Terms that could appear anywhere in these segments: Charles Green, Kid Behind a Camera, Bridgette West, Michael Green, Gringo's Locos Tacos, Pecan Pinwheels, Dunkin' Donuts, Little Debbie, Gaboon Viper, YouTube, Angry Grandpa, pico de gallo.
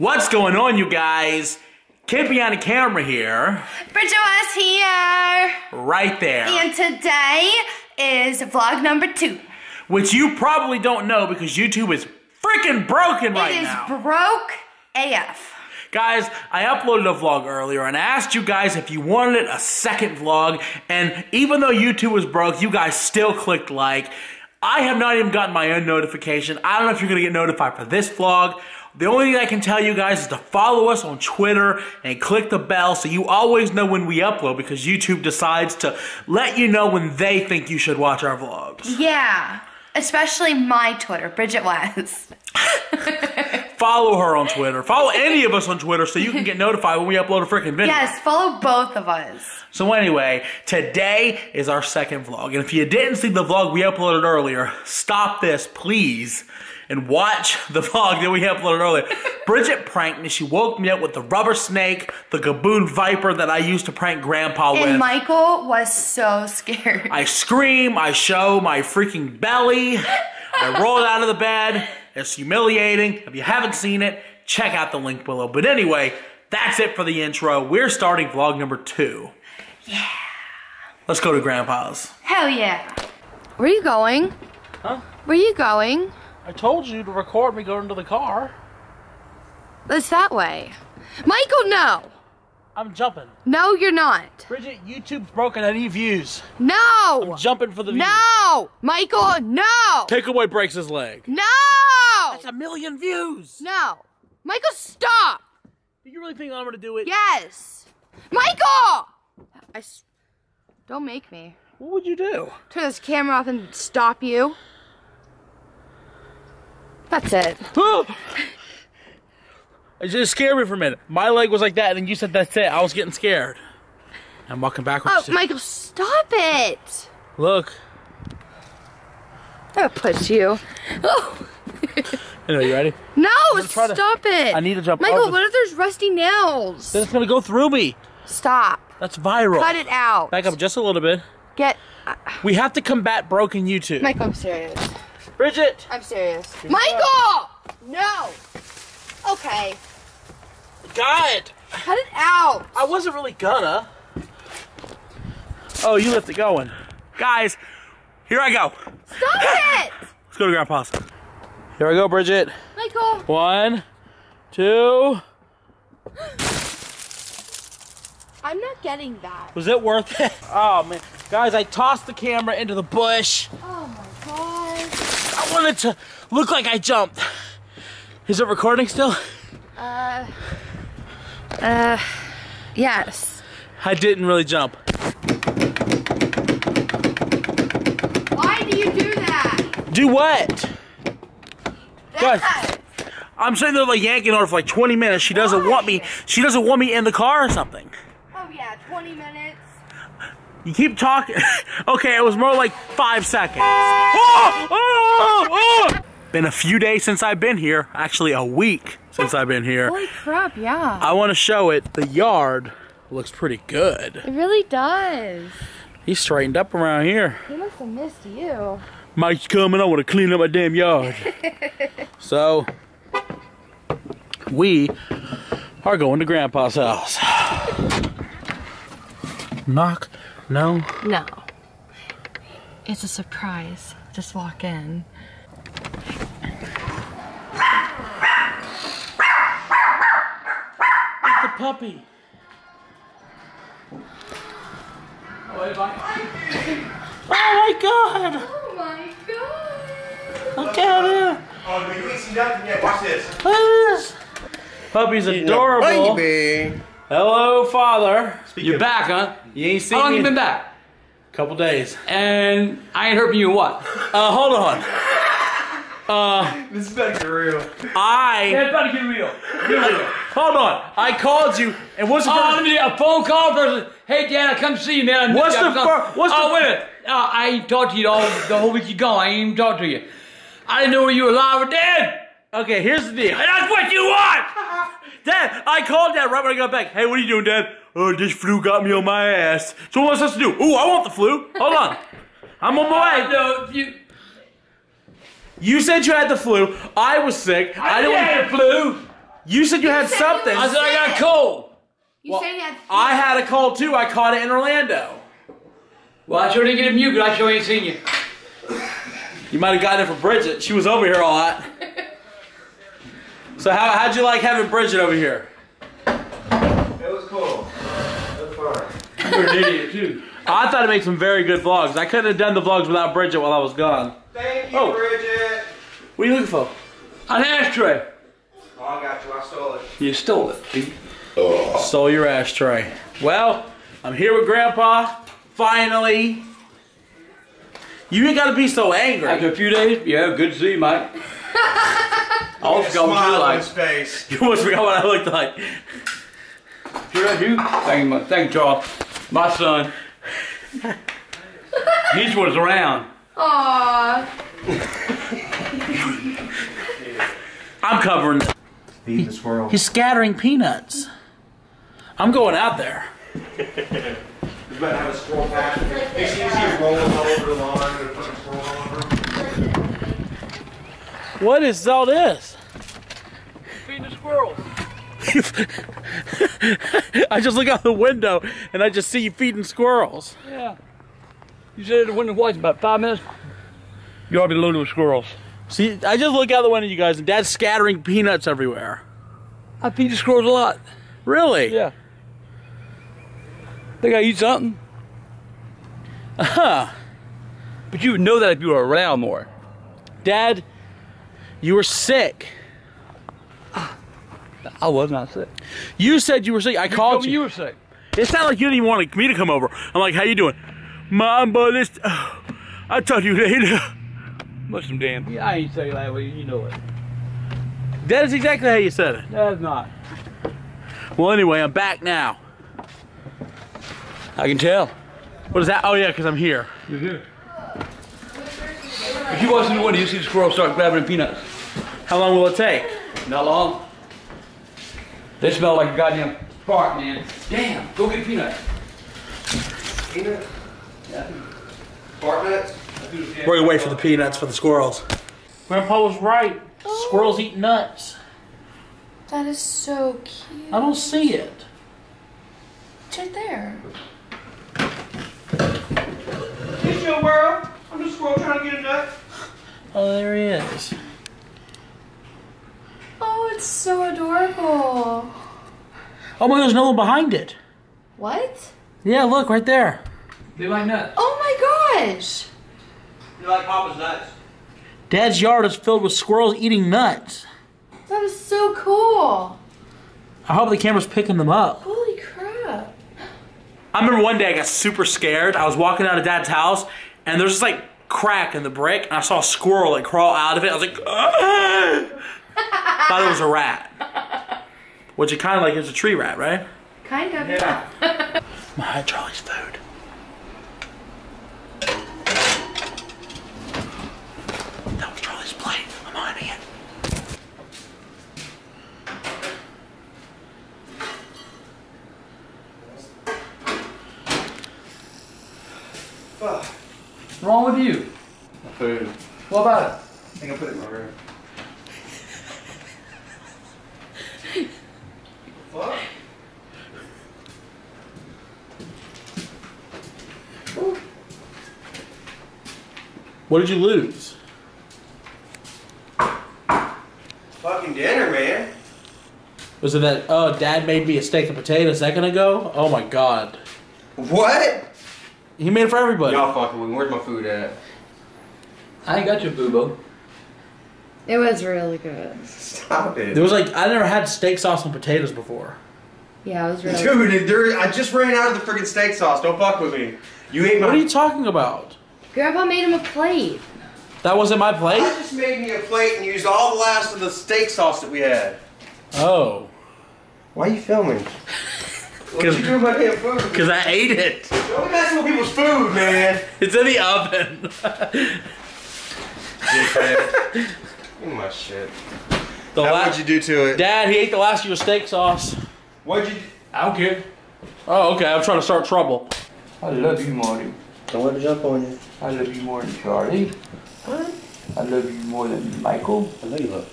What's going on, you guys? Kid Behind a Camera here. Bridgette West here. Right there. And today is vlog number 2. Which you probably don't know because YouTube is freaking broken right now. It is broke AF. Guys, I uploaded a vlog earlier and I asked you guys if you wanted a second vlog, and even though YouTube was broke, you guys still clicked like. I have not even gotten my own notification. I don't know if you're gonna get notified for this vlog. The only thing I can tell you guys is to follow us on Twitter and click the bell so you always know when we upload, because YouTube decides to let you know when they think you should watch our vlogs. Yeah, especially my Twitter, Bridgette West. Follow her on Twitter. Follow any of us on Twitter so you can get notified when we upload a freaking video. Yes, follow both of us. So anyway, today is our second vlog. And if you didn't see the vlog we uploaded earlier, stop this, please, and watch the vlog that we uploaded earlier. Bridgette pranked me. She woke me up with the rubber snake, the Gaboon Viper that I used to prank Grandpa with. And Michael was so scared. I scream, I show my freaking belly, I rolled out of the bed. It's humiliating. If you haven't seen it, check out the link below. But anyway, that's it for the intro. We're starting vlog number 2. Yeah. Let's go to Grandpa's. Hell yeah. Where are you going? Huh? Where are you going? I told you to record me going to the car. It's that way. Michael, no. I'm jumping. No, you're not. Bridgette, YouTube's broken. I need views. No. I'm jumping for the views. No. Michael, no. Takeaway breaks his leg. No. That's 1 million views. No. Michael, stop. Do you really think I'm going to do it? Yes. Michael! Don't make me. What would you do? Turn this camera off and stop you. That's it. It just scared me for a minute. My leg was like that, and then you said that's it. I was getting scared. I'm walking backwards. Oh, Michael, stop it. Look. I'll push you. Oh. Anyway, you ready? No, stop it. I need to jump. Michael, what if there's rusty nails? Then it's going to go through me. Stop. That's viral. Cut it out. Back up just a little bit. We have to combat broken YouTube. Michael, I'm serious. Bridgette. I'm serious. Michael! No. Okay. God. Cut it out. I wasn't really gonna. Oh, you left it going. Guys, here I go. Stop it. Let's go to Grandpa's. Here I go, Bridgette. Michael. 1, 2. I'm not getting that. Was it worth it? Oh, man. Guys, I tossed the camera into the bush. Oh, my God. I wanted to look like I jumped. Is it recording still? Yes. I didn't really jump. Why do you do that? Do what? Guys, I'm sitting there like yanking on her for like 20 minutes. She doesn't want me. She doesn't want me in the car or something. Oh yeah, 20 minutes. You keep talking. Okay, it was more like 5 seconds. Oh! Oh! Oh! Been a few days since I've been here. Actually, a week since I've been here. Holy crap! Yeah. I want to show it. The yard looks pretty good. It really does. He straightened up around here. He must have missed you. Mike's coming, I want to clean up my damn yard. So, we are going to Grandpa's house. Knock? No? No. It's a surprise. Just walk in. It's a puppy. Oh my God! Look at him! Oh, you ain't seen nothing yet. Watch this. Look at this. Puppy's adorable. Baby. Hello, Father. You're back, huh? You ain't seen me. How long you been back? Couple days. And I ain't hurting you in what? Hold on. This is about to get real. Yeah, it's about to get real. Hold on. I called you, and what's the first? A phone call person. Hey, Dad, I come see you, man. Wait a minute. I ain't talked to you the whole week you gone. I ain't even talked to you. I didn't know whether you were alive or dead. Okay, here's the deal. And that's what you want! Dad, I called Dad right when I got back. Hey, what are you doing, Dad? Oh, this flu got me on my ass. So what am I supposed to do? Ooh, I want the flu. Hold on. I'm on my way. No, you said you had the flu. I was sick. I didn't have the flu. You said you had something. I said I got a cold. You said you had food. I had a cold too. I caught it in Orlando. Well, I sure didn't get a mute, but I sure ain't seen you. You might have gotten it from Bridgette. She was over here a lot. So how'd you like having Bridgette over here? It was cool. It was fun. You were an idiot too. I thought it made some very good vlogs. I couldn't have done the vlogs without Bridgette while I was gone. Thank you, Bridgette. What are you looking for? An ashtray. Oh, I got you. I stole it. You stole it. Oh. Stole your ashtray. Well, I'm here with Grandpa. Finally. You ain't got to be so angry. After a few days, yeah, good to see you, Mike. I almost forgot what you looked like. His face. You almost forgot what I looked like. Thank you, Charles. My son. He was around. Aww. I'm covering. He's squirrel. He's scattering peanuts. I'm going out there. You better have a squirrel patch. They seem to be rolling all over the lawn and putting squirrel all over. What is all this? Feeding the squirrels. I just look out the window and I just see you feeding squirrels. Yeah. You sit at the window watching about 5 minutes. You ought to be loaded with squirrels. See, I just look out the window, you guys, and Dad's scattering peanuts everywhere. I feed the squirrels a lot. Really? Yeah. They gotta eat something. Uh-huh. But you would know that if you were around more. Dad, you were sick. I was not sick. You said you were sick. I called you. You were sick. It's not like you didn't even want me to come over. I'm like, how you doing? Mom, but it's... I'll talk to you later. Listen, Dan. Yeah, I ain't say it that way. You know it. That is exactly how you said it. That is not. Well, anyway, I'm back now. I can tell. What is that? Oh, yeah, because I'm here. You're here. If you watch in the window, you see the squirrel start grabbing peanuts. How long will it take? Not long. They smell like a goddamn fart, man. Damn, go get a peanut. Peanuts? Yeah. Fart nuts? We're gonna wait for the peanuts for the squirrels. Grandpa was right. Oh. Squirrels eat nuts. That is so cute. I don't see it. It's right there. It's your world. I'm just squirrel trying to get a nut. Oh, there he is. Oh, it's so adorable. Oh my, there's no one behind it. What? Yeah, look, right there. They like nuts. Oh my gosh. You like Papa's nuts? Dad's yard is filled with squirrels eating nuts. That is so cool. I hope the camera's picking them up. Holy crap. I remember one day I got super scared. I was walking out of Dad's house, and there's this like crack in the brick, and I saw a squirrel like crawl out of it. I was like, ah! Thought it was a rat. Which it kind of like is a tree rat, right? Kind of. Yeah. My high Charlie's food. That was Charlie's plate. I'm hiding it. What's wrong with you? My food. What about it? I think I put it in my room. What? What did you lose? Fucking dinner, man. Was it that, oh, Dad made me a steak and potatoes a second ago? Oh my God. What? He made it for everybody. Y'all fucking with me. Where's my food at? I ain't got your boo-boo. It was really good. Stop it. There was like, I never had steak sauce on potatoes before. Yeah, it was really good. Dude, I just ran out of the freaking steak sauce. Don't fuck with me. You ate my... What are you talking about? Grandpa made him a plate. That wasn't my plate? I just made me a plate and used all the last of the steak sauce that we had. Oh. Why are you filming? Because you doing my damn food? Because I ate it. Don't mess with people's food, man. It's in the oven. Give me my shit. What'd you do to it? Dad, he ate the last of your steak sauce. What'd you do? I don't care. Oh, okay. I'm trying to start trouble. I love you, Marty. Don't let it jump on you. I love you more than Charlie. What? I love you more than Michael. I know you love.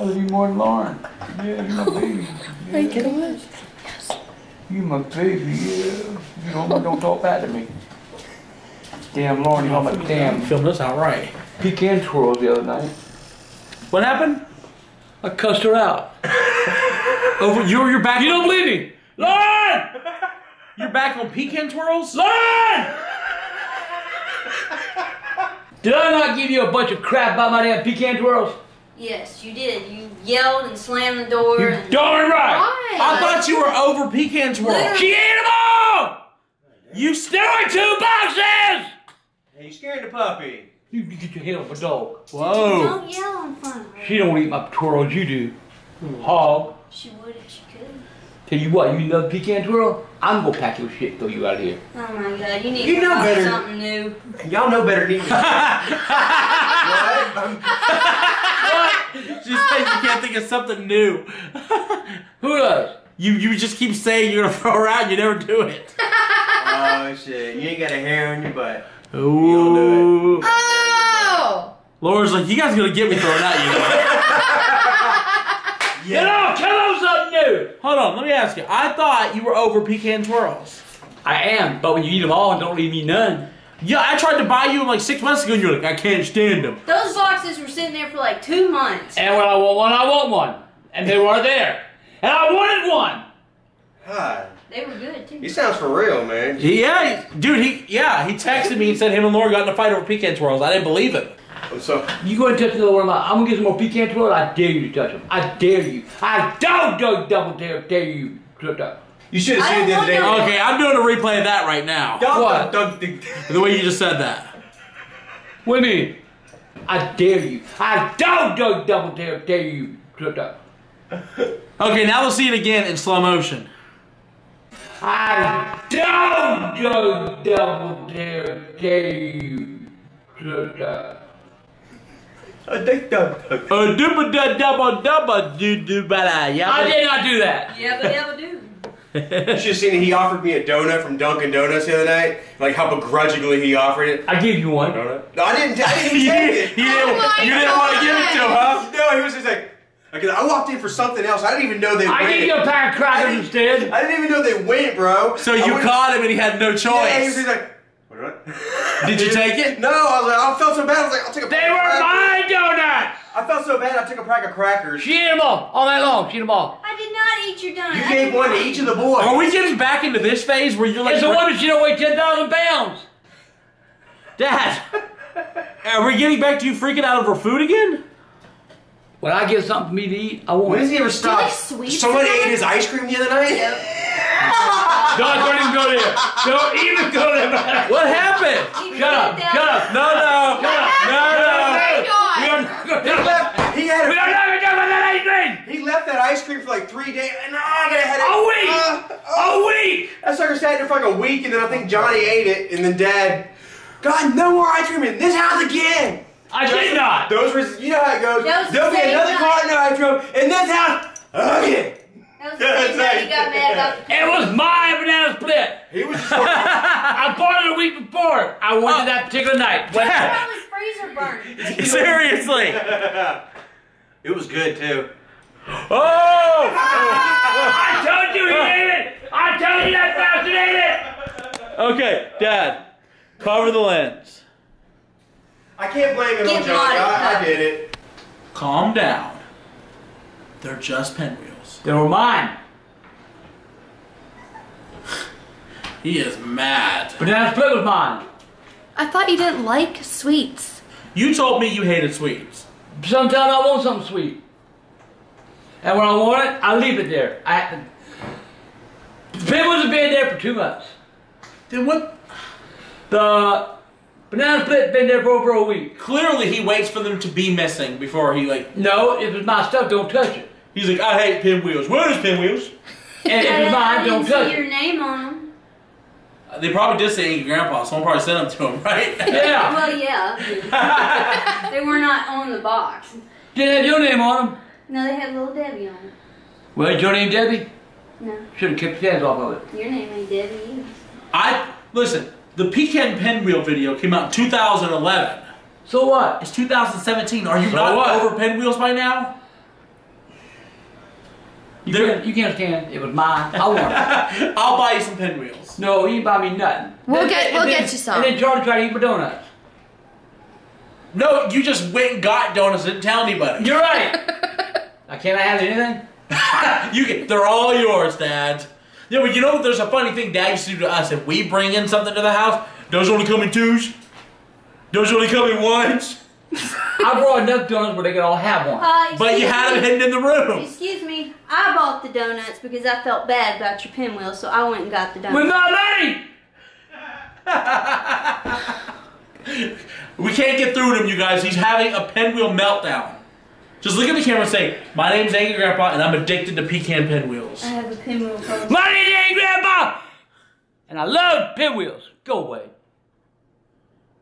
I love you more than Lauren. Yeah, you're my baby. Yeah. Are you kidding me? Yes. You're my baby, yeah. You don't talk back to me. Damn, Lauren, you know my damn. Film this out right. Pecan twirls the other night. What happened? I cussed her out. Over you're back. You don't believe me, Lauren. You're back on pecan twirls, Lauren. Did I not give you a bunch of crap about my damn pecan twirls? Yes, you did. You yelled and slammed the door. You're darn right. Why? I thought you were over pecan twirls. Literally. She ate them all. You stealing 2 boxes. Hey, you scared the puppy. You get your head off a dog. Whoa. Don't yell in front of her. She don't eat my twirls, you do. Hog. She would if she could. Tell you what, you love pecan twirl? I'm gonna pack your shit, throw you out of here. Oh my god, you need to find something new. Y'all know better than you. What? She said you can't think of something new. Who does? You just keep saying you're gonna throw her out and you never do it. Oh shit, you ain't got a hair on your butt. Ooh. Oh! Laura's like, you guys gonna get me thrown out, you know? Get off! Tell them something new! Hold on, let me ask you. I thought you were over pecan twirls. I am, but when you eat them all and don't leave me none. Yeah, I tried to buy you them like 6 months ago and you're like, I can't stand them. Those boxes were sitting there for like 2 months. And when I want one. And they weren't there. And I wanted one! Hi. They were good too. He sounds for real, man. Yeah, dude. He texted me and said him and Laura got in a fight over pecan twirls. I didn't believe it. So you go and touch the other one. I'm gonna get some more pecan twirls. I dare you to touch them. I dare you. I don't double dare you. You should have seen it the other day. Okay, I'm doing a replay of that right now. What? The way you just said that. Winnie, I dare you. I don't double dare you. Okay, now we'll see it again in slow motion. I don't double dare you. I did not do that. Yeah, but never do. You should have seen he offered me a donut from Dunkin' Donuts the other night. Like how begrudgingly he offered it. I gave you one. No, I didn't take it. You didn't want to give it to him, huh? No, he was just like. Okay, I walked in for something else. I didn't even know they went. I gave you a pack of crackers instead. I didn't even know they went, bro. So you caught him and he had no choice. Yeah, he was like, what? Did you take it? No, I was like, I felt so bad. I was like, I'll take a pack of crackers. They were my donuts! I felt so bad, I took a pack of crackers. She ate them all night long. She ate them all. I did not eat your donuts. You gave one to each of the boys. Are we getting back into this phase where you're like, it's a wonder she don't weigh 10,000 pounds. Dad, are we getting back to you freaking out over food again? When I get something for me to eat, I want. When does he ever stop? Somebody ate his ice cream the other night? Yep. Don't even go there. Don't even go there. What happened? Shut up. No. No. We are never done with that ice cream. He left that ice cream for like 3 days. And I got a headache. A week. That sucker sat there for like a week, and then I think Johnny ate it, and then Dad, God, no more ice cream in this house again. I did not! Those were, you know how it goes. There'll be another carton of ice cream in this house again! It was my banana split! He was just I bought it a week before! I went to that particular night. That was freezer burn. Seriously! It was good too. Oh! I told you he ate it! I told you that bastard ate it! Okay, Dad, cover the lens. I can't blame it on John. I did it. Calm down. They're just pinwheels. They were mine. He is mad. But that's split was mine. I thought you didn't like sweets. You told me you hated sweets. Sometimes I want something sweet. And when I want it, I leave it there. The pinwheels have been there for 2 months. Then what? Banana split been there for over a week. Clearly he waits for them to be missing before he like... No, if it's my stuff, don't touch it. He's like, I hate pinwheels. Where is pinwheels? And if it's mine, don't touch it. Your name on them. They probably did say your grandpa. Someone probably sent them to him, right? Yeah. Well, yeah. They were not on the box. Did they have your name on them? No, they had Little Debbie on them. Well, is your name Debbie? No. Should have kept your hands off of it. Your name ain't Debbie either. Listen. The pecan pinwheel video came out in 2011. So what? It's 2017. Are you not over pinwheels by now? You can't. It was mine. I want it. I'll buy you some pinwheels. No, you buy me nothing. We'll get you some. And then Charlie tried to eat my donuts. No, you just went and got donuts and didn't tell anybody. You're right. Can't I have anything? They're all yours, Dad. Yeah, but you know, there's a funny thing Dad used to do to us. If we bring in something to the house, those only come in twos. Those only come in ones. I brought enough donuts where they could all have one. But you had them hidden in the room. Excuse me, I bought the donuts because I felt bad about your pinwheel, so I went and got the donuts. With my money! We can't get through to him, you guys. He's having a pinwheel meltdown. Just look at the camera and say, my name's Angry Grandpa and I'm addicted to pecan pinwheels. I have a pinwheel problem. My name's Angry Grandpa! And I love pinwheels. Go away.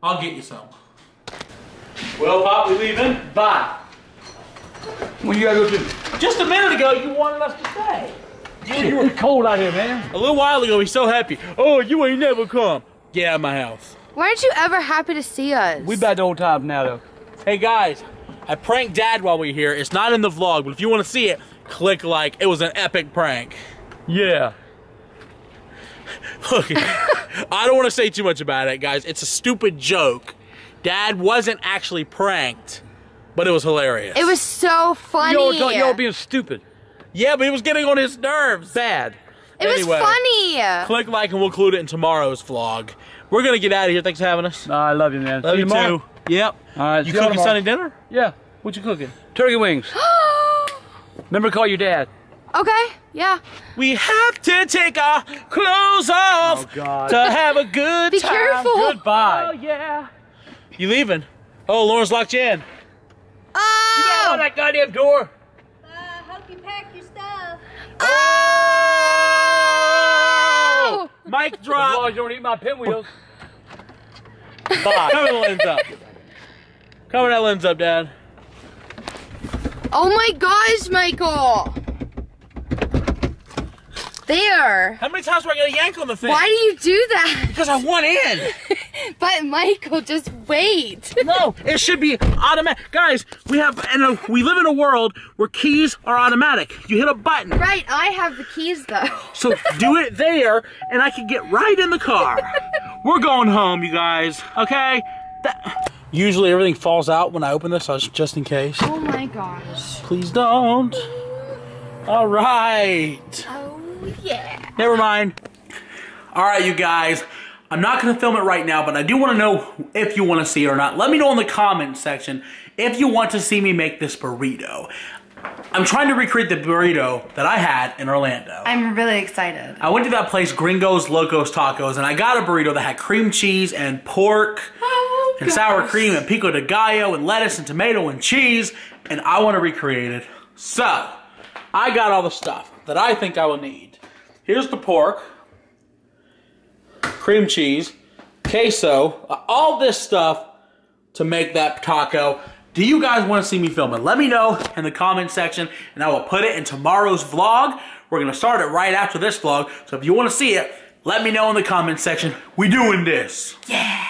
I'll get you some. Well, Pop, we leaving? Bye. What you gotta go to? Just a minute ago, you wanted us to stay. You were cold out here, man. A little while ago, he's so happy. Oh, you ain't never come. Get out of my house. Why aren't you ever happy to see us? We back to old times now, though. Hey, guys, I pranked Dad while we were here. It's not in the vlog, but if you want to see it, click like. It was an epic prank. Yeah. Look, I don't want to say too much about it, guys. It's a stupid joke. Dad wasn't actually pranked, but it was hilarious. It was so funny. Y'all being stupid. Yeah, but it was getting on his nerves. Bad. Anyway, it was funny. Click like and we'll include it in tomorrow's vlog. We're going to get out of here. Thanks for having us. I love you, man. Love you too. Yep. All right, you cooking Sunday dinner? Yeah. What you cooking? Turkey wings. Remember to call your dad. Okay, yeah. We have to take our clothes off to have a good time. Be careful. Goodbye. Oh, yeah. You leaving? Oh, Lauren's locked you in. Oh! You got that goddamn door. Hope you pack your stuff. Oh! Mic drop. As long as you don't eat my pinwheels. Bye. Cover the lens up. Cover that lens up, Dad. Oh my gosh, Michael. There. How many times were I gonna yank on the thing? Why do you do that? Because I want in. But Michael, just wait. No, it should be automatic. Guys, we live in a world where keys are automatic. You hit a button. Right, I have the keys though. So do it there, and I can get right in the car. We're going home, you guys, okay? Usually everything falls out when I open this, just in case. Oh my gosh. Please don't. All right. Oh yeah. Never mind. All right, you guys. I'm not going to film it right now, but I do want to know if you want to see it or not. Let me know in the comments section if you want to see me make this burrito. I'm trying to recreate the burrito that I had in Orlando. I'm really excited. I went to that place, Gringo's Locos Tacos, and I got a burrito that had cream cheese and pork and sour cream and pico de gallo and lettuce and tomato and cheese, and I want to recreate it. So, I got all the stuff that I think I will need. Here's the pork. Cream cheese, queso, all this stuff to make that taco. Do you guys want to see me film it? Let me know in the comment section, and I will put it in tomorrow's vlog. We're going to start it right after this vlog, so if you want to see it, let me know in the comment section. We doing this. Yeah.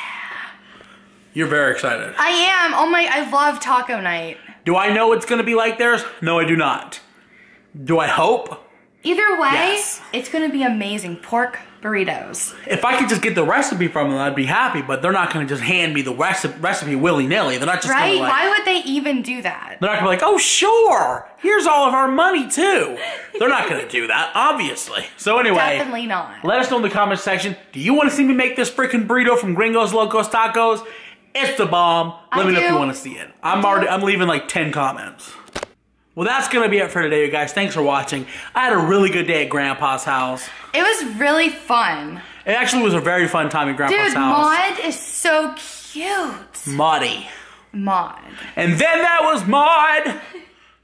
You're very excited. I am. Oh my, I love taco night. Do I know it's going to be like theirs? No, I do not. Do I hope? Either way, yes. It's going to be amazing. Pork burritos. If I could just get the recipe from them, I'd be happy, but they're not going to just hand me the recipe willy-nilly. They're not just going to like... Why would they even do that? They're not going to be like, oh, sure, here's all of our money, too. They're not going to do that, obviously. So anyway... Definitely not. Let us know in the comments section, do you want to see me make this freaking burrito from Gringo's Locos Tacos? It's the bomb. Let me know if you want to see it. I'm leaving like 10 comments. Well, that's going to be it for today, you guys. Thanks for watching. I had a really good day at Grandpa's house. It was really fun. It actually was a very fun time at Grandpa's house. Dude, Maud is so cute. Maudie. Maud. And then that was Maud.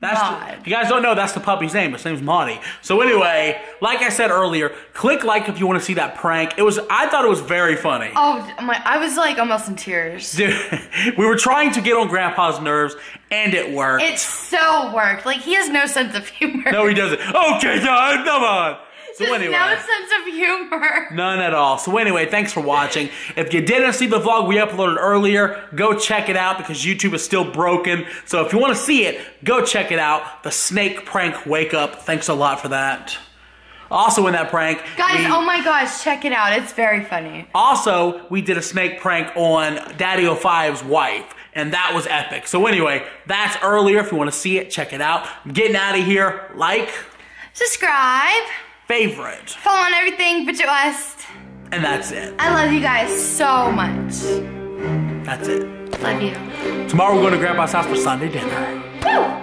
That's Maud. If you guys don't know, that's the puppy's name. His name's Maudie. So anyway, like I said earlier, click like if you want to see that prank. I thought it was very funny. Oh, my, I was like almost in tears. Dude, we were trying to get on Grandpa's nerves. And it worked. It so worked. Like, he has no sense of humor. No, he doesn't. Okay, guys, come on. So just anyway, no sense of humor. None at all. So anyway, thanks for watching. If you didn't see the vlog we uploaded earlier, go check it out because YouTube is still broken. So if you want to see it, go check it out. The snake prank wake up. Thanks a lot for that. Also in that prank, guys, oh my gosh, check it out. It's very funny. Also, we did a snake prank on Daddy05's wife, and that was epic. So anyway, that's earlier. If you want to see it, check it out. I'm getting out of here. Like, subscribe, favorite, follow on everything, Bridgette West. And that's it. I love you guys so much. That's it. Love you. Tomorrow we're going to Grandpa's house for Sunday dinner. Woo!